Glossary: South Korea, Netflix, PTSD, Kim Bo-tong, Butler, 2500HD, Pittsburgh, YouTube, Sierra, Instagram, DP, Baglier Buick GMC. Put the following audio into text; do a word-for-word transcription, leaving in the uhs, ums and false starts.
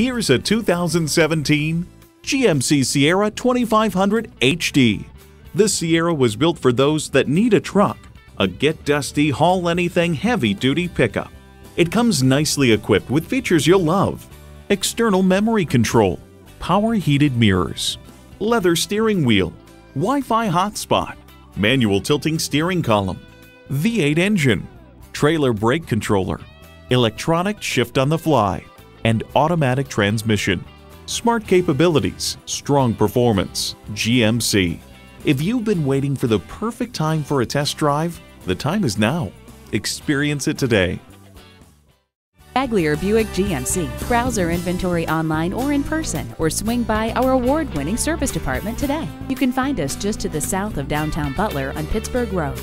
Here's a two thousand seventeen G M C Sierra twenty-five hundred H D. This Sierra was built for those that need a truck, a get dusty, haul anything heavy-duty pickup. It comes nicely equipped with features you'll love: external memory control, power heated mirrors, leather steering wheel, Wi-Fi hotspot, manual tilting steering column, V eight engine, trailer brake controller, electronic shift on the fly, and automatic transmission. Smart capabilities, strong performance, G M C. If you've been waiting for the perfect time for a test drive, the time is now. Experience it today. Baglier Buick G M C. Browse our inventory online or in person, or swing by our award-winning service department today. You can find us just to the south of downtown Butler on Pittsburgh Road.